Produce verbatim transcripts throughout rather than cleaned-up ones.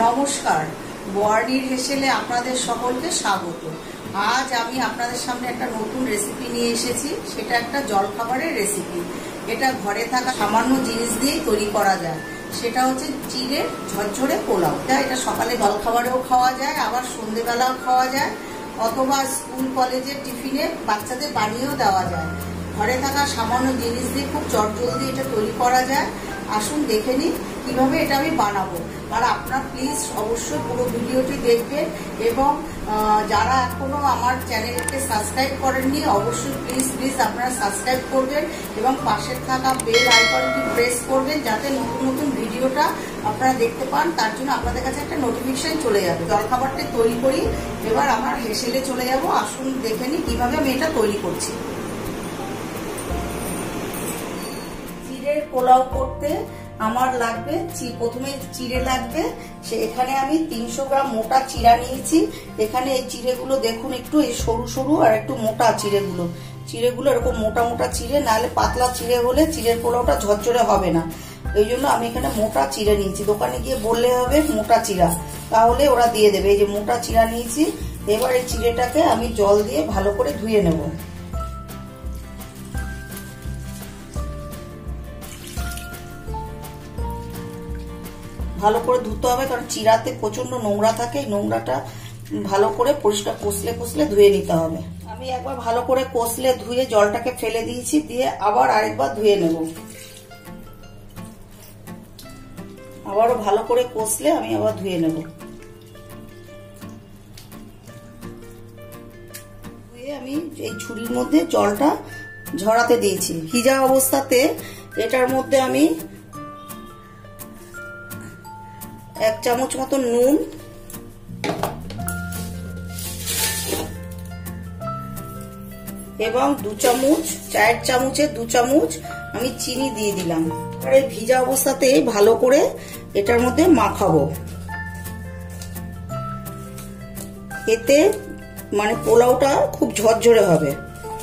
नमस्कार बर्निर हेसेले आपनादेर सकलके स्वागत। आज आमी आपनादेर सामने एकटा नतून रेसिपि निये एसेछि, सेटा एकटा जलखाबारेर रेसिपि। एटा घरे थाका सामान्य जिनिस दिये तैरि करा जाय, सेटा हच्छे चिड़े झरझरे पोलाओ। एटा सकाले जलखाबारेও खाওয়া যায়, আবার সন্ধ্যাবেলাও খাওয়া যায়, অথবা স্কুল কলেজের টিফিনে বাচ্চাদের বানিয়েও দেওয়া যায়। ঘরে থাকা সামান্য জিনিস দিয়ে খুব চটজলদি এটা তৈরি করা যায়। আসুন দেখে নিই কিভাবে এটা আমি বানাবো। আর আপনারা প্লিজ অবশ্যই পুরো ভিডিওটি দেখবেন, এবং যারা এখনো আমার চ্যানেলকে সাবস্ক্রাইব করেননি অবশ্যই প্লিজ প্লিজ আপনারা সাবস্ক্রাইব করবেন এবং পাশে থাকা বেল আইকনটি প্রেস করবেন, যাতে নতুন নতুন ভিডিওটা আপনারা দেখতে পান। তার জন্য আপনাদের কাছে একটা নোটিফিকেশন চলে যাবে। জলখাবারটা তৈরি করি, এবার আমার হেসেলে চলে যাব। আসুন দেখে নিই কিভাবে আমি এটা তৈরি করছি। পোলাও করতে আমার লাগবে প্রথমে চিড়ে লাগবে। এখানে আমি তিনশো গ্রাম মোটা চিড়া নিয়েছি। এখানে এই চিড়েগুলো দেখুন একটু এই সরু সরু আর একটু মোটা চিড়েগুলো চিড়েগুলো এরকম মোটা মোটা চিড়ে, নাহলে পাতলা চিড়ে হলে চিড়ের পোলাওটা ঝরঝরে হবে না। এই জন্য আমি এখানে মোটা চিড়ে নিয়েছি। দোকানে গিয়ে বললে হবে মোটা চিড়া, তাহলে ওরা দিয়ে দেবে। এই যে মোটা চিড়া নিয়েছি। এবার এই চিড়েটাকে আমি জল দিয়ে ভালো করে ধুয়ে নেব। ভালো করে ধুতে হবে, কারণ চিড়াতে প্রচন্ড নোংরা থাকে। নোংরাটা ভালো করে পরিষ্কার কষলে কষলে ধুয়ে নিতে হবে। আমি একবার ভালো করে কষলে ধুয়ে জলটাকে ফেলে দিয়েছি, দিয়ে আবার আরেকবার ধুয়ে নেব। আবারও ভালো করে কষলে আমি আবার ধুয়ে নেব। ধুয়ে আমি এই ঝুড়ির মধ্যে জলটা ঝরাতে দিয়েছি। ভিজা অবস্থাতে এটার মধ্যে আমি এক চামচ মতো নুন, এবং দু চামচ চায়ের চামচে দু চামচ আমি চিনি দিয়ে দিলাম। আর এই ভিজা অবস্থাতে ভালো করে এটার মধ্যে মাখাবো। এতে মানে পোলাওটা খুব ঝরঝরে হবে,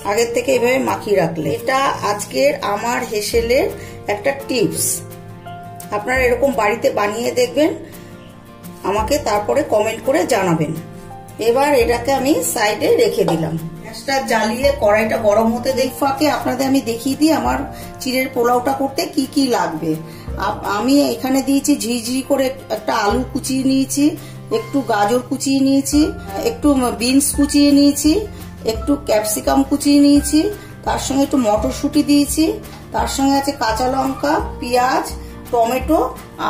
আগের থেকে এভাবে মাখিয়ে রাখলে। এটা আজকের আমার হেসেলের একটা টিপস। আপনারা এরকম বাড়িতে বানিয়ে দেখবেন, আমাকে তারপরে কমেন্ট করে জানাবেন। এবার এটাকে আমি সাইডে রেখে দিলাম। গ্যাসটা জ্বালিয়ে কড়াইটা গরম হতে দেই। ফাঁকে আপনাদের আমি দেখিয়ে দিই আমার চিড়ের পোলাওটা করতে কি কি লাগবে। আমি এখানে দিয়েছি ঝিঝি করে একটা আলু কুচিয়ে নিয়েছি, একটু গাজর কুচিয়ে নিয়েছি, একটু বিনস কুচিয়ে নিয়েছি, একটু ক্যাপসিকাম কুচিয়ে নিয়েছি, তার সঙ্গে একটু মটরশুঁটি দিয়েছি, তার সঙ্গে আছে কাঁচা লঙ্কা, পেঁয়াজ, টমেটো,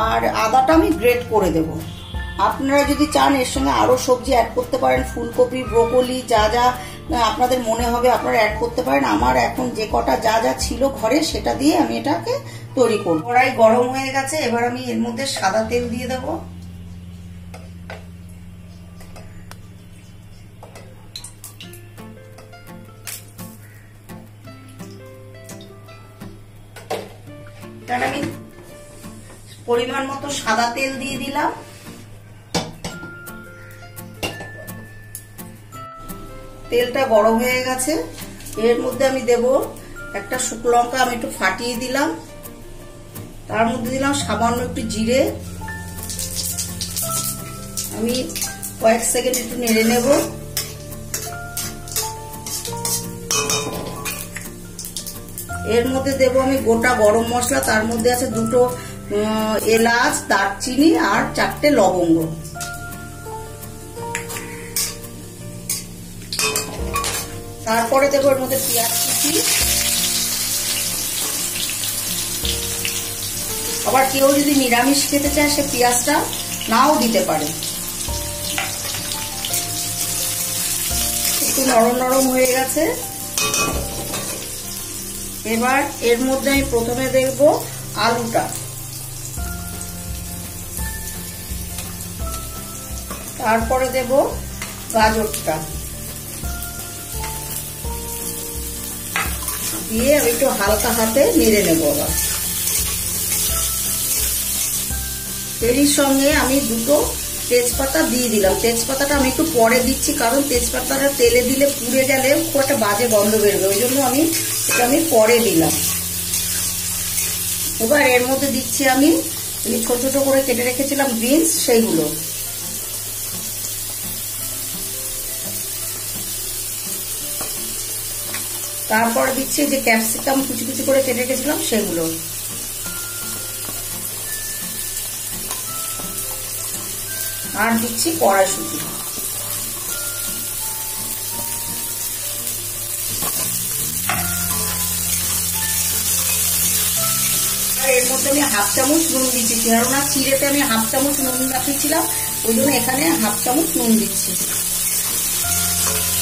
আর আদাটা আমি গ্রেট করে দেব। আপনারা যদি চান এর সঙ্গে আরো সবজি অ্যাড করতে পারেন, ফুলকপি, ব্রোকলি, যা যা আপনাদের মনে হবে আপনারা অ্যাড করতে পারেন। আমার এখন যে কটা যা যা ছিল ঘরে সেটা দিয়ে আমি এটাকে তৈরি করব। কড়াই গরম হয়ে গেছে। এবার আমি এর মধ্যে সাদা তেল দিয়ে দেব। তার আমি পরিমাণ মতো সাদা তেল দিয়ে দিলাম। তেলটা গরম হয়ে গেছে। এর মধ্যে আমি দেব একটা শুকনো লঙ্কা, আমি একটু ফাটিয়ে দিলাম। তার মধ্যে দিলাম সামান্য একটু জিরে। আমি কয়েক সেকেন্ড একটু নেড়ে নেব। এর মধ্যে দেব আমি গোটা গরম মশলা। তার মধ্যে আছে দুটো এলাচ, দারচিনি, আর চারটে লবঙ্গ। তারপরে দেবো এর মধ্যে পেঁয়াজ কুচি। আবার কেউ যদি নিরামিষ খেতে চায় সে পেঁয়াজটা নাও দিতে পারে। একটু নরম নরম হয়ে গেছে। এবার এর মধ্যে আমি প্রথমে দেখবো আলুটা। তারপরে দেব গাজরটা, দিয়ে আমি একটু হালকা হাতে নেড়ে নেব। আবার এরই সঙ্গে আমি দুটো তেজপাতা দিয়ে দিলাম। তেজপাতাটা আমি একটু পরে দিচ্ছি, কারণ তেজপাতাটা তেলে দিলে পুড়ে গেলে খুব একটা বাজে গন্ধ বেরোবে, ওই জন্য আমি এটা আমি পরে দিলাম। এবার এর মধ্যে দিচ্ছি আমি ছোট ছোট করে কেটে রেখেছিলাম বিনস, সেইগুলো তারপর দিচ্ছি যে ক্যাপসিকাম কুচি কুচি করে কেটে রেখেছিলাম সেগুলো। আর দিচ্ছি কড়াইশুঁটি। আর এর মধ্যে আমি হাফ চামচ নুন দিচ্ছি, কেননা চিড়েতে আমি হাফ চামচ নুন রাখিয়েছিলাম, ওই জন্য এখানে হাফ চামচ নুন দিচ্ছি।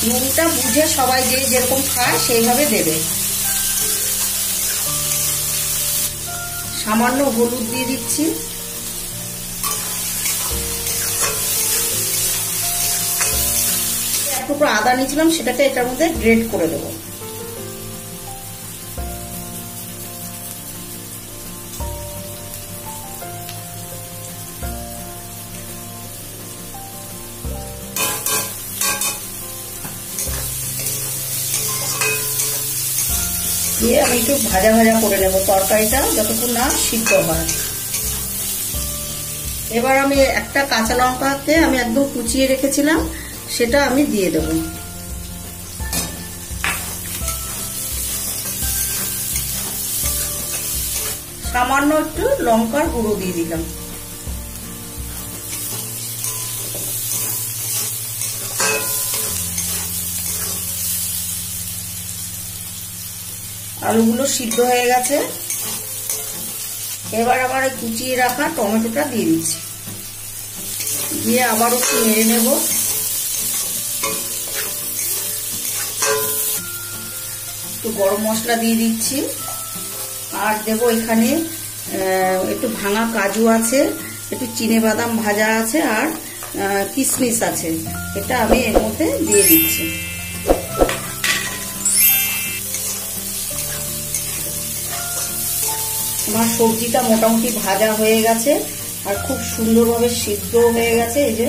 নুনটা বুঝে সবাই যে যেরকম খায় সেইভাবে দেবে। সামান্য হলুদ দিয়ে দিচ্ছি। এক টুকরো আদা নিয়েছিলাম, সেটাকে এটার মধ্যে গ্রেট করে দেব। দিয়ে আমি একটু ভাজা ভাজা করে নেব তরকারিটা, যতক্ষণ না সিদ্ধ হয়। এবার আমি একটা কাঁচা লঙ্কাকে আমি একদম কুচিয়ে রেখেছিলাম, সেটা আমি দিয়ে দেব। সামান্য একটু লঙ্কার গুঁড়ো দিয়ে দিলাম। আলুগুলো সিদ্ধ হয়ে গেছে। এবার আবার কুচিয়ে রাখা টমেটোটা দিয়ে দিচ্ছি, দিয়ে আবার একটু নেড়ে নেব। একটু গরম মশলা দিয়ে দিচ্ছি। আর দেব এখানে একটু ভাঙা কাজু আছে, একটু চিনে বাদাম ভাজা আছে, আর কিশমিশ আছে, এটা আমি এর মধ্যে দিয়ে দিচ্ছি। আমার সবজিটা মোটামুটি ভাজা হয়ে গেছে আর খুব সুন্দরভাবে সিদ্ধ হয়ে গেছে। এই যে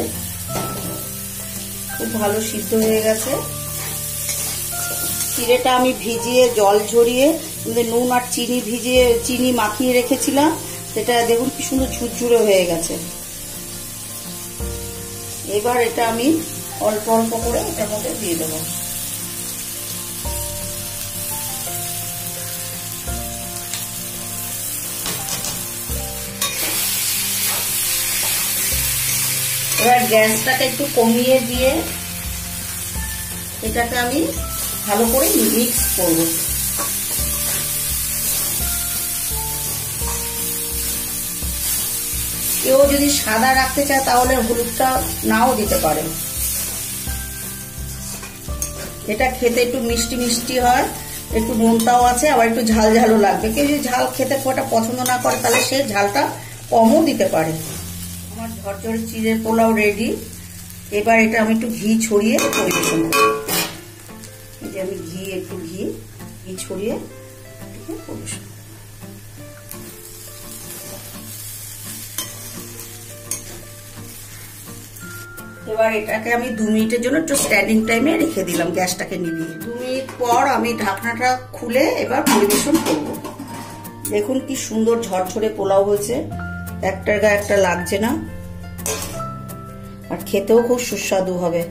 খুব ভালো সিদ্ধ হয়ে গেছে। চিড়েটা আমি ভিজিয়ে জল ঝরিয়ে নুন আর চিনি ভিজিয়ে চিনি মাখিয়ে রেখেছিলাম, সেটা দেখুন কি সুন্দর ঝুরঝুরে হয়ে গেছে। এবার এটা আমি অল্প অল্প করে এটার মধ্যে দিয়ে দেবো। এবার গ্যাসটাকে একটু কমিয়ে দিয়ে এটাকে আমি ভালো করে মিক্স করব। কেউ যদি সাদা রাখতে চায় তাহলে হলুদটা নাও দিতে পারে। এটা খেতে একটু মিষ্টি মিষ্টি হয়, একটু নোনতাও আছে, আবার একটু ঝাল ঝালও লাগবে। কেউ যদি ঝাল খেতে ওটা পছন্দ না করে তাহলে সে ঝালটা কমও দিতে পারে। আমার ঝরঝরে চিড়ের পোলাও রেডি। এবার এটা আমি একটু ঘি ছড়িয়ে পরিবেশন করব। এই যে আমি ঘি একটু ঘি ঘি ছড়িয়ে পরিবেশন করব। এবার এটাকে আমি দু মিনিটের জন্য একটু স্ট্যান্ডিং টাইমে রেখে দিলাম গ্যাসটাকে নিভিয়ে। দু মিনিট পর আমি ঢাকনাটা খুলে এবার পরিবেশন করব। দেখুন কি সুন্দর ঝরঝরে পোলাও হয়েছে, একটার গায়ে একটা লাগছে না, আর খেতেও খুব সুস্বাদু হবে।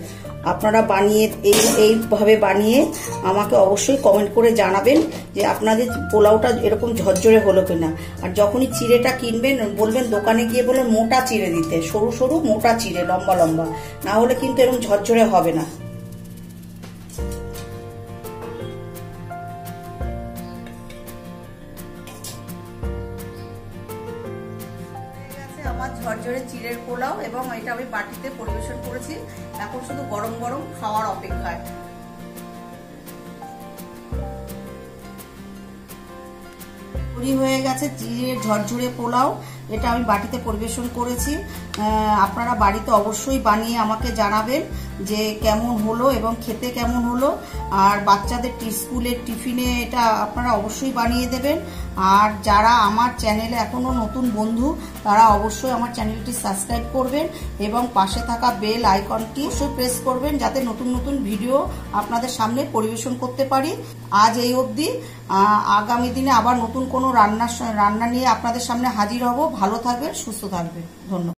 আপনারা বানিয়ে এই এইভাবে বানিয়ে আমাকে অবশ্যই কমেন্ট করে জানাবেন যে আপনাদের পোলাওটা এরকম ঝরঝরে হলো কিনা। আর যখনই চিড়েটা কিনবেন বলবেন, দোকানে গিয়ে বলবেন মোটা চিড়ে দিতে, সরু সরু মোটা চিড়ে, লম্বা লম্বা, না হলে কিন্তু এরকম ঝরঝরে হবে না। আমার ঝরঝরে চিড়ের পোলাও, এবং এটা আমি বাটিতে পরিবেশন করেছি। এখন শুধু গরম গরম খাওয়ার অপেক্ষায়। হয়ে গেছে চিড়ের ঝরঝরে পোলাও, এটা আমি বাটিতে পরিবেশন করেছি। আপনারা বাড়িতে অবশ্যই বানিয়ে আমাকে জানাবেন যে কেমন হলো এবং খেতে কেমন হলো। আর বাচ্চাদের স্কুলের টিফিনে এটা আপনারা অবশ্যই বানিয়ে দেবেন। আর যারা আমার চ্যানেলে এখনো নতুন বন্ধু তারা অবশ্যই আমার চ্যানেলটি সাবস্ক্রাইব করবেন এবং পাশে থাকা বেল আইকনটি অবশ্যই প্রেস করবেন যাতে নতুন নতুন ভিডিও আপনাদের সামনে পরিবেশন করতে পারি। আজ এই অবধি, আগামী দিনে আবার নতুন কোনো রান্না রান্না নিয়ে আপনাদের সামনে হাজির হব। ভালো থাকবেন, সুস্থ থাকবেন, ধন্যবাদ।